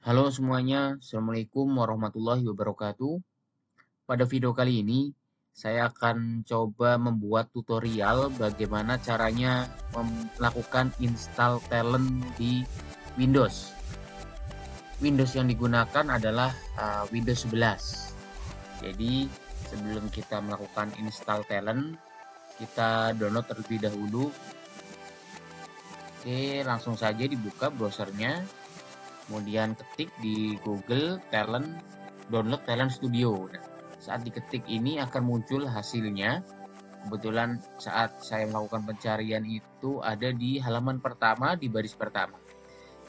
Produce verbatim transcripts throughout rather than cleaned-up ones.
Halo semuanya, Assalamualaikum warahmatullahi wabarakatuh. Pada video kali ini, saya akan coba membuat tutorial bagaimana caranya melakukan install Talend di Windows. Windows yang digunakan adalah uh, Windows sebelas. Jadi, sebelum kita melakukan install Talend, kita download terlebih dahulu. Oke, langsung saja dibuka browsernya. Kemudian ketik di Google Talend, download Talend Studio. Nah, saat diketik ini akan muncul hasilnya. Kebetulan saat saya melakukan pencarian itu ada di halaman pertama, di baris pertama.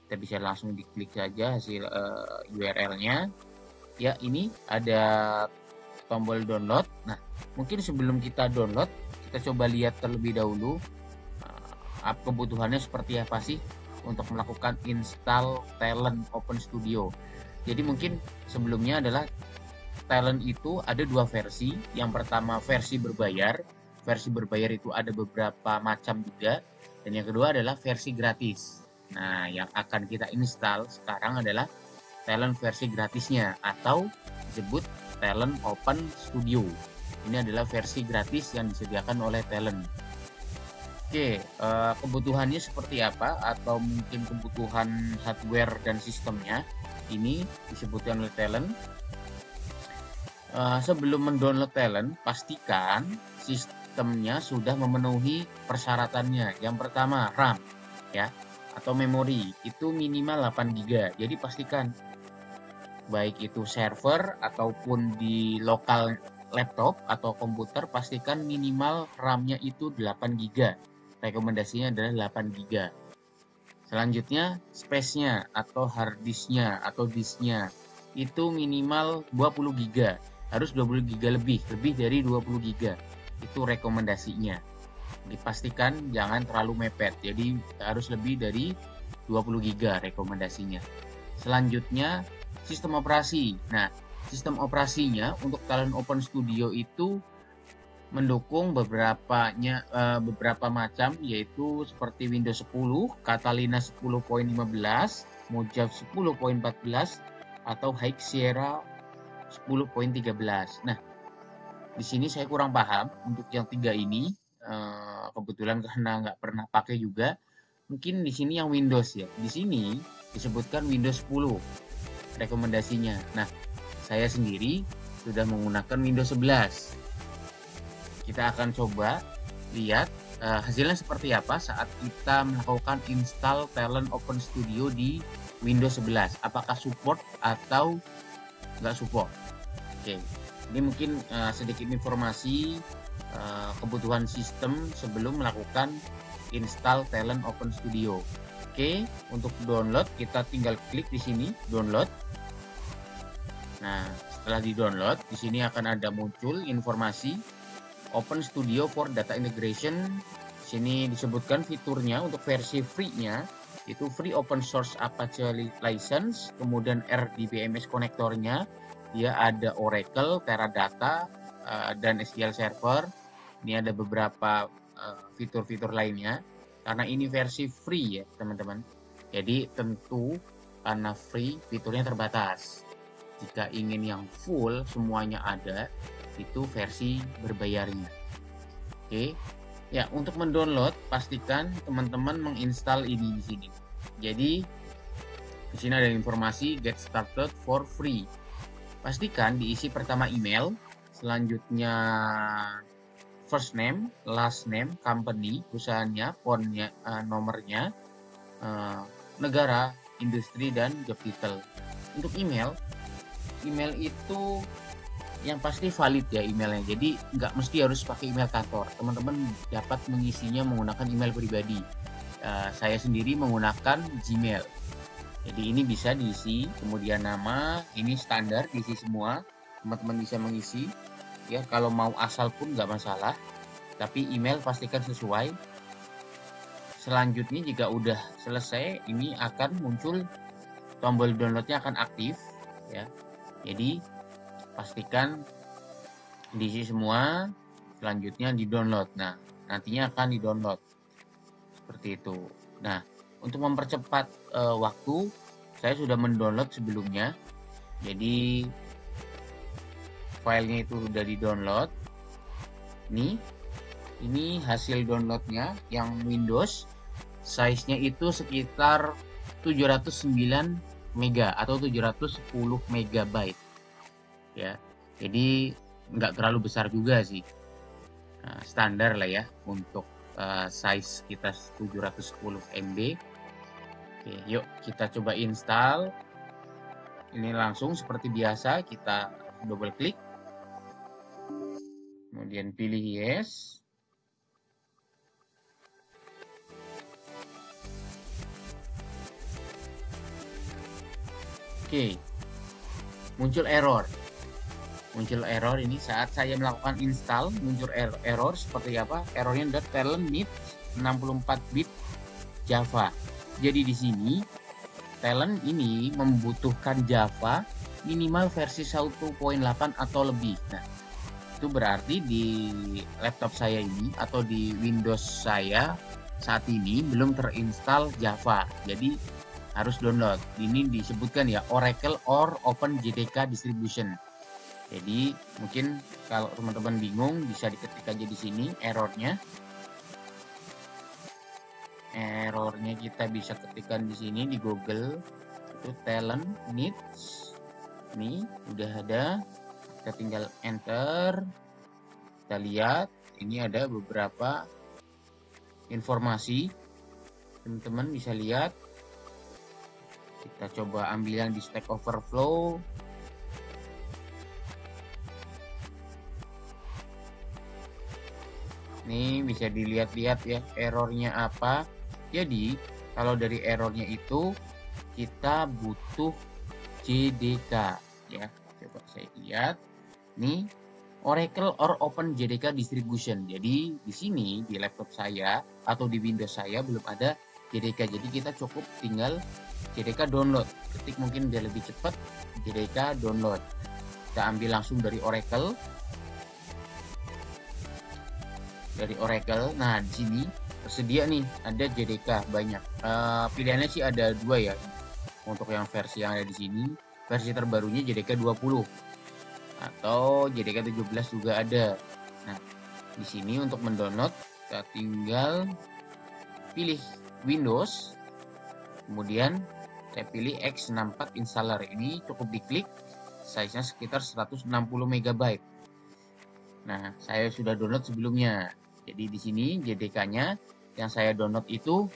Kita bisa langsung diklik saja hasil uh, U R L-nya. Ya, ini ada tombol download. Nah, mungkin sebelum kita download, kita coba lihat terlebih dahulu uh, kebutuhannya seperti apa sih untuk melakukan install Talend Open Studio. Jadi mungkin sebelumnya adalah Talend itu ada dua versi. Yang pertama versi berbayar. Versi berbayar itu ada beberapa macam juga. Dan yang kedua adalah versi gratis. Nah, yang akan kita install sekarang adalah Talend versi gratisnya atau disebut Talend Open Studio. Ini adalah versi gratis yang disediakan oleh Talend. Oke, kebutuhannya seperti apa atau mungkin kebutuhan hardware dan sistemnya ini disebutkan oleh Talend. Sebelum mendownload Talend, pastikan sistemnya sudah memenuhi persyaratannya. Yang pertama RAM ya atau memori itu minimal delapan giga byte. Jadi pastikan baik itu server ataupun di lokal laptop atau komputer pastikan minimal RAM-nya itu delapan giga byte. Rekomendasinya adalah delapan giga byte. Selanjutnya space-nya atau hard disk-nya atau disk-nya itu minimal dua puluh giga byte. Harus dua puluh giga byte lebih, lebih dari dua puluh giga byte. Itu rekomendasinya. Dipastikan jangan terlalu mepet. Jadi harus lebih dari dua puluh giga byte rekomendasinya. Selanjutnya sistem operasi. Nah, sistem operasinya untuk Talend Open Studio itu mendukung beberapa beberapa macam, yaitu seperti Windows sepuluh, Catalina sepuluh titik lima belas, Mojave sepuluh titik empat belas, atau High Sierra sepuluh titik tiga belas. Nah, di sini saya kurang paham untuk yang tiga ini, kebetulan karena nggak pernah pakai juga. Mungkin di sini yang Windows ya. Di sini disebutkan Windows sepuluh rekomendasinya. Nah, saya sendiri sudah menggunakan Windows sebelas. Kita akan coba lihat uh, hasilnya seperti apa saat kita melakukan install Talend Open Studio di Windows sebelas. Apakah support atau nggak support? Oke, ini mungkin uh, sedikit informasi uh, kebutuhan sistem sebelum melakukan install Talend Open Studio. Oke, untuk download kita tinggal klik di sini download. Nah, setelah di download di sini akan ada muncul informasi Open Studio for Data Integration. Sini disebutkan fiturnya untuk versi free-nya itu free open source Apache license, kemudian R D B M S konektornya dia ada Oracle, Teradata dan S Q L Server. Ini ada beberapa fitur-fitur lainnya. Karena ini versi free ya, teman-teman. Jadi tentu karena free fiturnya terbatas. Jika ingin yang full semuanya ada, itu versi berbayarnya. Oke, ya untuk mendownload pastikan teman-teman menginstal ini di sini. Jadi di sini ada informasi get started for free. Pastikan diisi pertama email, selanjutnya first name, last name, company, perusahaannya, phone-nya, uh, nomornya, uh, negara, industri dan job title. Untuk email, email itu yang pasti valid ya emailnya, jadi nggak mesti harus pakai email kantor. Teman-teman dapat mengisinya menggunakan email pribadi. Uh, saya sendiri menggunakan Gmail. Jadi ini bisa diisi, kemudian nama ini standar diisi semua, teman-teman bisa mengisi ya, kalau mau asal pun nggak masalah, tapi email pastikan sesuai. Selanjutnya jika udah selesai ini akan muncul tombol downloadnya akan aktif ya, jadi pastikan diisi semua, selanjutnya di download. Nah, nantinya akan di download seperti itu. Nah, untuk mempercepat e, waktu saya sudah mendownload sebelumnya, jadi filenya itu sudah di download. Ini ini hasil downloadnya yang Windows, size nya itu sekitar tujuh ratus sembilan mega atau tujuh ratus sepuluh megabyte ya, jadi nggak terlalu besar juga sih. Nah, standar lah ya untuk uh, size kita tujuh ratus sepuluh M B. Oke, yuk kita coba install. Ini langsung seperti biasa kita double klik, kemudian pilih yes. Oke, muncul error. Muncul error ini saat saya melakukan install, muncul error, error seperti apa? Errornya Talend needs enam puluh empat bit Java. Jadi di sini Talend ini membutuhkan Java minimal versi satu titik delapan atau lebih. Nah, itu berarti di laptop saya ini atau di Windows saya saat ini belum terinstall Java. Jadi harus download. Ini disebutkan ya Oracle or Open J D K distribution. Jadi mungkin kalau teman-teman bingung bisa diketik aja di sini errornya. Errornya kita bisa ketikkan di sini di Google itu Talend needs. Nih udah ada. Kita tinggal enter. Kita lihat ini ada beberapa informasi. Teman-teman bisa lihat. Kita coba ambil yang di Stack Overflow. Ini bisa dilihat-lihat ya errornya apa. Jadi kalau dari errornya itu kita butuh J D K ya. Coba saya lihat. Nih Oracle or Open J D K distribution. Jadi di sini di laptop saya atau di Windows saya belum ada J D K. Jadi kita cukup tinggal J D K download, ketik mungkin biar lebih cepat. J D K download, kita ambil langsung dari Oracle, dari Oracle. Nah di sini tersedia nih ada J D K banyak. Uh, pilihannya sih ada dua ya. Untuk yang versi yang ada di sini, versi terbarunya J D K dua puluh atau J D K tujuh belas juga ada. Nah di sini untuk mendownload kita tinggal pilih Windows. Kemudian saya pilih x enam empat installer. Ini cukup diklik, size-nya sekitar seratus enam puluh megabyte. Nah, saya sudah download sebelumnya. Jadi di sini J D K-nya yang saya download itu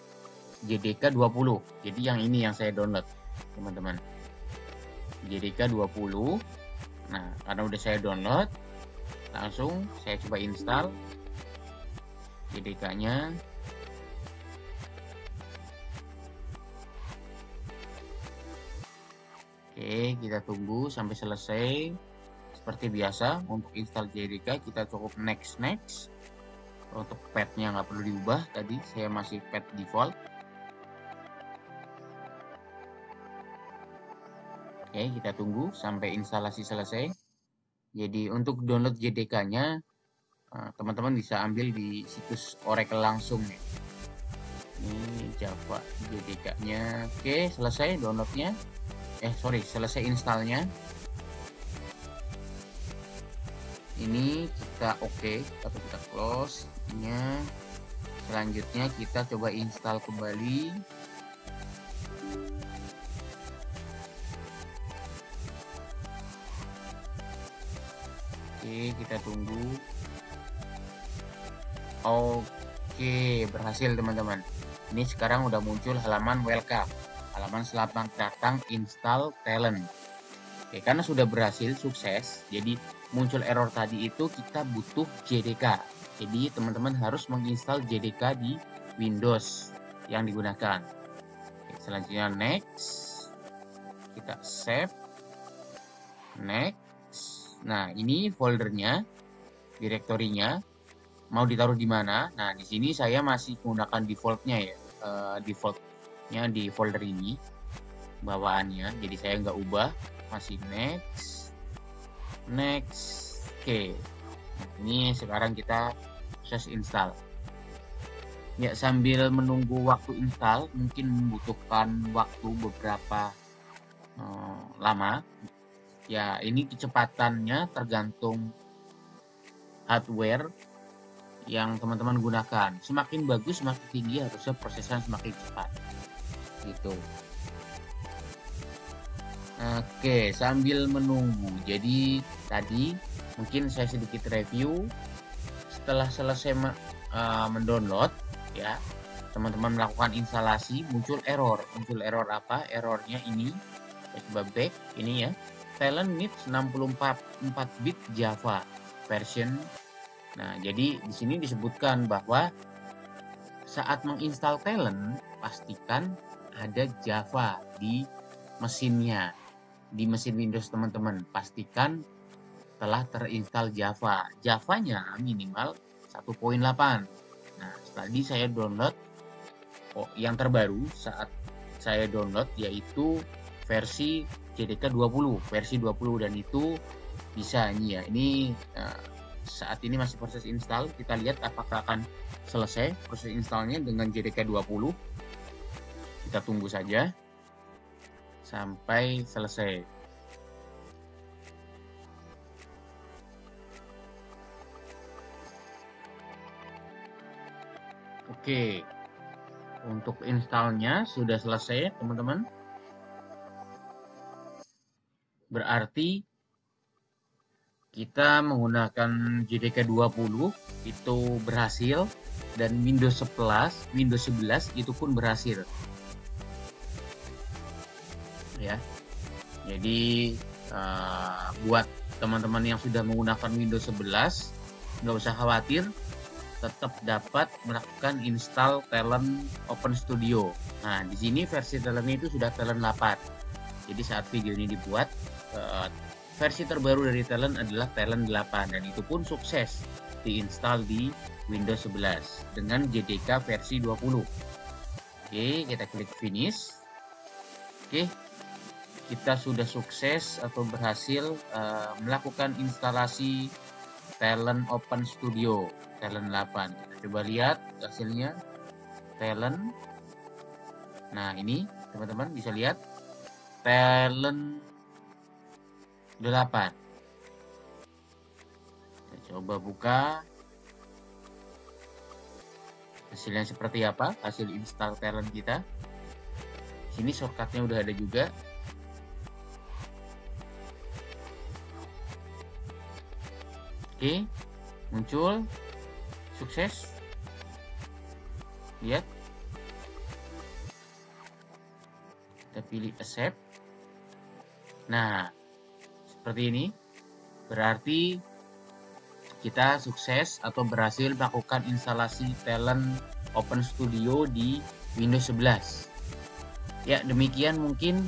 J D K dua puluh. Jadi yang ini yang saya download, teman-teman. J D K dua puluh. Nah, karena udah saya download, langsung saya coba install J D K-nya. Oke, kita tunggu sampai selesai. Seperti biasa untuk install J D K kita cukup next next. Untuk path-nya nggak perlu diubah, tadi saya masih path default. Oke, kita tunggu sampai instalasi selesai. Jadi untuk download J D K-nya teman-teman bisa ambil di situs Oracle langsung nih. Ini Java J D K-nya. Oke, selesai downloadnya. Eh sorry, selesai installnya. Ini kita oke, okay, tapi kita close. Nya selanjutnya kita coba install kembali. Oke, okay, kita tunggu. Oke, okay, berhasil teman-teman. Ini sekarang udah muncul halaman welcome. Halaman selamat datang install Talend. Oke, karena sudah berhasil sukses, jadi muncul error tadi itu kita butuh J D K. Jadi teman-teman harus menginstal J D K di Windows yang digunakan. Oke, selanjutnya next, kita save, next. Nah ini foldernya, direktorinya mau ditaruh di mana? Nah di sini saya masih menggunakan defaultnya ya, uh, default. Nya di folder ini bawaannya, jadi saya nggak ubah, masih next next. Oke, nah, ini sekarang kita proses install ya. Sambil menunggu waktu install mungkin membutuhkan waktu beberapa lama. Ya, ini kecepatannya tergantung hardware yang teman-teman gunakan. Semakin bagus, semakin tinggi harusnya prosesnya semakin cepat. Gitu. Oke, sambil menunggu. Jadi tadi mungkin saya sedikit review. Setelah selesai uh, mendownload, ya, teman-teman melakukan instalasi, muncul error. Muncul error apa? Errornya ini. Saya coba back. Ini ya. Talend needs enam puluh empat bit Java version. Nah, jadi di sini disebutkan bahwa saat menginstal Talend pastikan ada Java di mesinnya. Di mesin Windows teman-teman pastikan telah terinstall Java. Javanya minimal satu koma delapan. Nah, tadi saya download oh, yang terbaru saat saya download yaitu versi J D K dua puluh, versi dua puluh, dan itu bisa ini ya. Ini uh, saat ini masih proses install. Kita lihat apakah akan selesai proses installnya dengan J D K dua puluh. Kita tunggu saja sampai selesai. Oke, untuk installnya sudah selesai teman-teman. Berarti kita menggunakan J D K dua puluh itu berhasil, dan Windows sebelas, Windows sebelas itu pun berhasil. Ya. Jadi uh, buat teman-teman yang sudah menggunakan Windows sebelas nggak usah khawatir, tetap dapat melakukan install Talend Open Studio. Nah, di sini versi Talend itu sudah Talend delapan. Jadi saat video ini dibuat, uh, versi terbaru dari Talend adalah Talend delapan, dan itu pun sukses diinstal di Windows sebelas dengan J D K versi dua puluh. Oke, kita klik finish. Oke, kita sudah sukses atau berhasil uh, melakukan instalasi Talend Open Studio Talend delapan. Kita coba lihat hasilnya Talend. Nah, ini teman-teman bisa lihat Talend delapan. Kita coba buka hasilnya seperti apa, hasil install Talend kita. Sini shortcutnya udah ada juga. Oke, muncul sukses. Lihat, kita pilih accept. Nah, seperti ini. Berarti kita sukses atau berhasil melakukan instalasi Talend Open Studio di Windows sebelas. Ya, demikian mungkin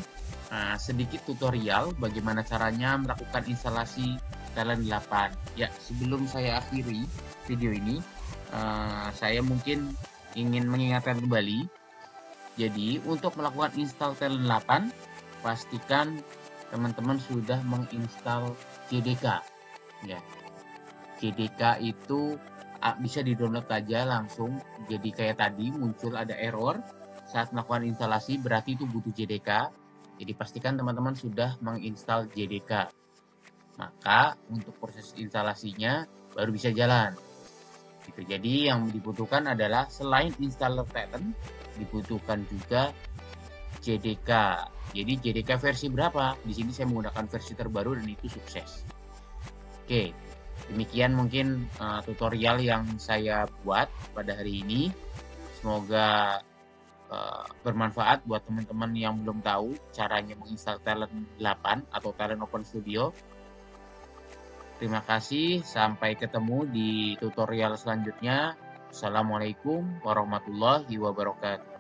nah, sedikit tutorial bagaimana caranya melakukan instalasi Talend delapan. Ya, sebelum saya akhiri video ini, uh, saya mungkin ingin mengingatkan kembali. Jadi untuk melakukan install Talend delapan, pastikan teman-teman sudah menginstal J D K. Ya, J D K itu uh, bisa didownload aja langsung. Jadi kayak tadi muncul ada error saat melakukan instalasi, berarti itu butuh J D K. Jadi pastikan teman-teman sudah menginstal J D K. Maka untuk proses instalasinya baru bisa jalan. Gitu. Jadi yang dibutuhkan adalah selain installer Talend, dibutuhkan juga J D K. Jadi J D K versi berapa? Di sini saya menggunakan versi terbaru dan itu sukses. Oke, demikian mungkin uh, tutorial yang saya buat pada hari ini. Semoga uh, bermanfaat buat teman-teman yang belum tahu caranya menginstal Talend delapan atau Talend Open Studio. Terima kasih, sampai ketemu di tutorial selanjutnya. Assalamualaikum warahmatullahi wabarakatuh.